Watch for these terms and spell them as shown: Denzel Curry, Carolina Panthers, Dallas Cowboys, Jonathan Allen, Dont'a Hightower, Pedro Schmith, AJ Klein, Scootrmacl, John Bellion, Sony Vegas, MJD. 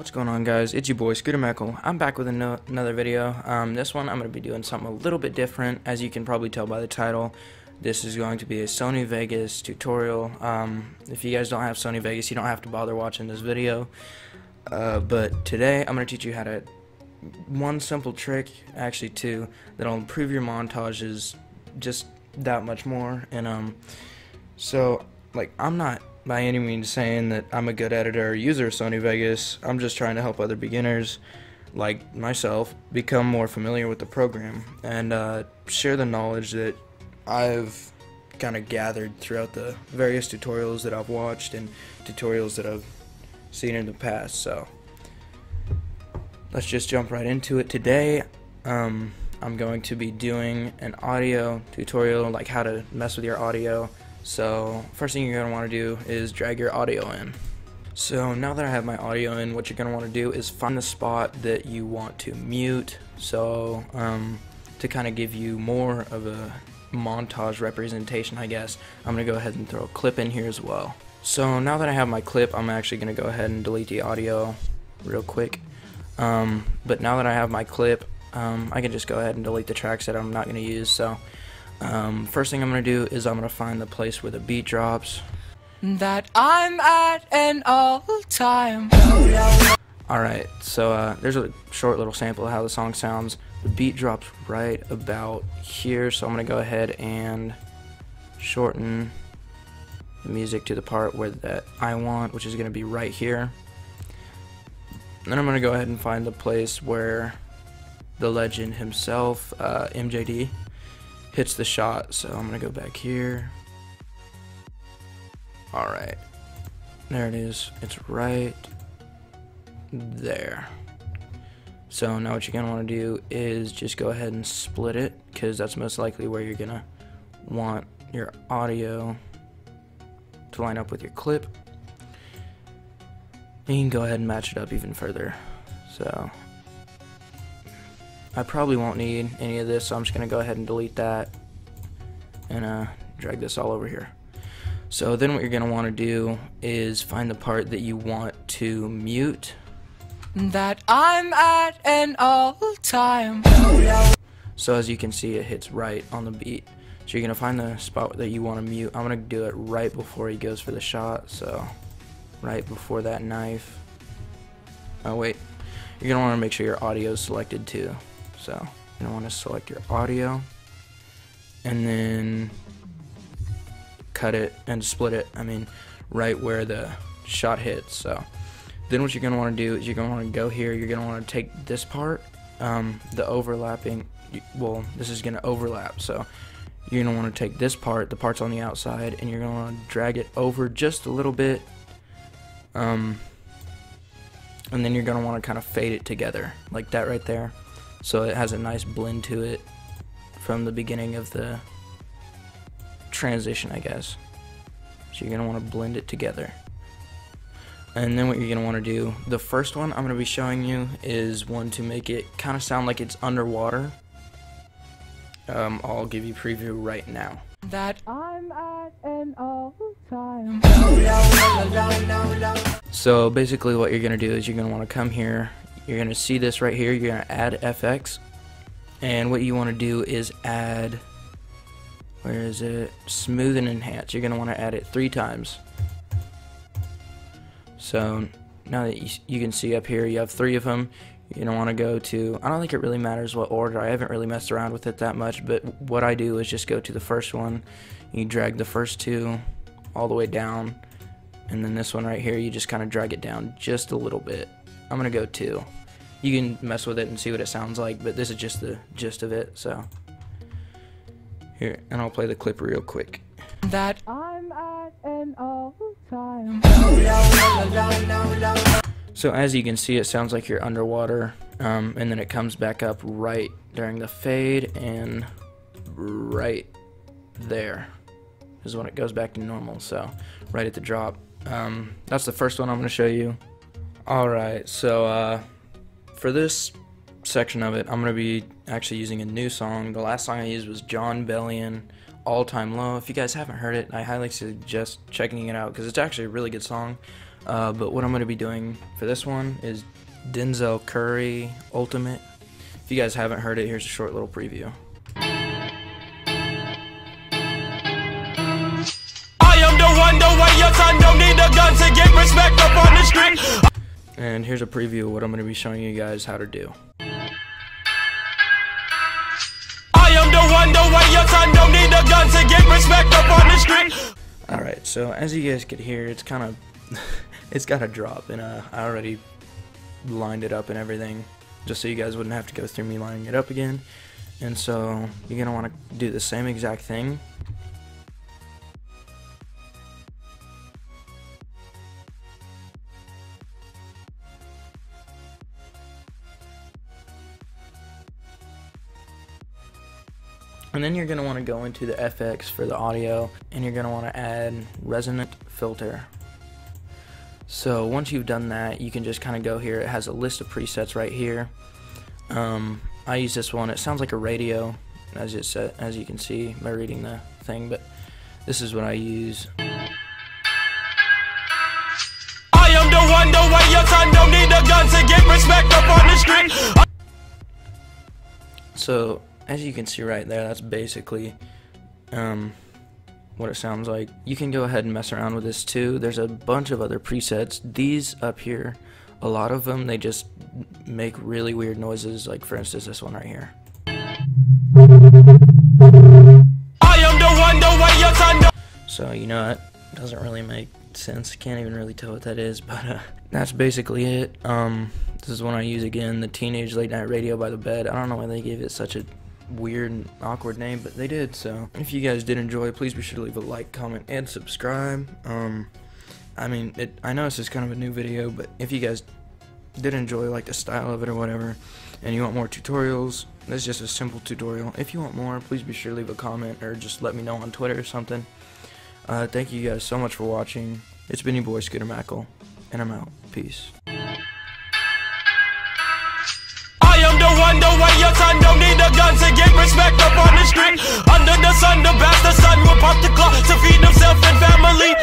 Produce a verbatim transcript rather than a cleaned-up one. What's going on, guys? It's your boy Scootrmacl. I'm back with an another video. Um, this one I'm going to be doing something a little bit different. As you can probably tell by the title, this is going to be a Sony Vegas tutorial. Um, if you guys don't have Sony Vegas, you don't have to bother watching this video. Uh, but today I'm going to teach you how to one simple trick, actually two, that'll improve your montages just that much more. And um, so like I'm not by any means saying that I'm a good editor or user of Sony Vegas. I'm just trying to help other beginners like myself become more familiar with the program and uh, share the knowledge that I've kind of gathered throughout the various tutorials that I've watched and tutorials that I've seen in the past. So let's just jump right into it. Today um, I'm going to be doing an audio tutorial, like how to mess with your audio. So first thing you're going to want to do is drag your audio in. So now that I have my audio in, what you're going to want to do is find the spot that you want to mute, so um, to kind of give you more of a montage representation, I guess. I'm going to go ahead and throw a clip in here as well. So now that I have my clip, I'm actually going to go ahead and delete the audio real quick. Um, but now that I have my clip, um, I can just go ahead and delete the tracks that I'm not going to use. So Um, first thing I'm going to do is I'm going to find the place where the beat drops. That I'm at an all-time. Alright, so uh, there's a short little sample of how the song sounds. The beat drops right about here, so I'm going to go ahead and shorten the music to the part where that I want, which is going to be right here. And then I'm going to go ahead and find the place where the legend himself, uh, M J D, hits the shot, so I'm gonna go back here. Alright, there it is. It's right there. So now what you're gonna want to do is just go ahead and split it, because that's most likely where you're gonna want your audio to line up with your clip. And you can go ahead and match it up even further. So I probably won't need any of this, so I'm just going to go ahead and delete that and uh, drag this all over here. So then what you're going to want to do is find the part that you want to mute. That I'm at an all-time. So as you can see, it hits right on the beat. So you're going to find the spot that you want to mute. I'm going to do it right before he goes for the shot, so right before that knife. Oh wait, you're going to want to make sure your audio is selected too. So you're going to want to select your audio and then cut it and split it, I mean, right where the shot hits. So then what you're going to want to do is you're going to want to go here. You're going to want to take this part, um, the overlapping, well, this is going to overlap. So you're going to want to take this part, the part's on the outside, and you're going to want to drag it over just a little bit. Um, and then you're going to want to kind of fade it together, like that right there. So it has a nice blend to it from the beginning of the transition, I guess. So you're going to want to blend it together. And then what you're going to want to do, the first one I'm going to be showing you is one to make it kind of sound like it's underwater. Um, I'll give you a preview right now. That I'm at an all-time. So basically what you're going to do is you're going to want to come here. You're going to see this right here. You're going to add F X, and what you want to do is add, where is it, smooth and enhance. You're going to want to add it three times. So now that you, you can see up here you have three of them. You're going to want to go to, I don't think it really matters what order, I haven't really messed around with it that much, but what I do is just go to the first one, you drag the first two all the way down, and then this one right here you just kind of drag it down just a little bit. I'm going to go two. You can mess with it and see what it sounds like, but this is just the gist of it. So here, and I'll play the clip real quick. That I'm at an all-time. So as you can see, it sounds like you're underwater, um, and then it comes back up right during the fade, and right there is when it goes back to normal. So right at the drop. Um, that's the first one I'm going to show you. Alright, so uh, for this section of it, I'm going to be actually using a new song. The last song I used was John Bellion, All Time Low. If you guys haven't heard it, I highly suggest checking it out because it's actually a really good song. Uh, but what I'm going to be doing for this one is Denzel Curry Ultimate. If you guys haven't heard it, here's a short little preview. I am the one, the way your son don't need a gun to get respect up on the street. And here's a preview of what I'm going to be showing you guys how to do. I am the one, the way your son don't need a gun to get respect up on the street. Alright, so as you guys could hear, it's kind of... it's got a drop, and uh, I already lined it up and everything just so you guys wouldn't have to go through me lining it up again. And so you're gonna want to do the same exact thing. And then you're gonna want to go into the F X for the audio, and you're gonna want to add resonant filter. So once you've done that, you can just kind of go here. It has a list of presets right here. Um, I use this one. It sounds like a radio, as it said, as you can see by reading the thing. But this is what I use. I am the one, the way your son don't need a gun to get respect up on the street. So as you can see right there, that's basically um, what it sounds like. You can go ahead and mess around with this too. There's a bunch of other presets. These up here, a lot of them, they just make really weird noises. Like for instance, this one right here. I am the one, the way your son don't. So you know, it doesn't really make sense. Can't even really tell what that is, but uh, that's basically it. Um, this is one I use again. The Teenage Late Night Radio by the Bed. I don't know why they gave it such a weird and awkward name, but they did. So if you guys did enjoy, please be sure to leave a like, comment, and subscribe. um I mean, it I know this is kind of a new video, but if you guys did enjoy like the style of it or whatever, and you want more tutorials, this is just a simple tutorial. If you want more, please be sure to leave a comment or just let me know on Twitter or something. Uh thank you guys so much for watching. It's been your boy Scootrmacl, and I'm out. Peace. Your son don't need a gun to get respect up on the street. Under the sun, the bastard son will pop the clock to feed himself and family.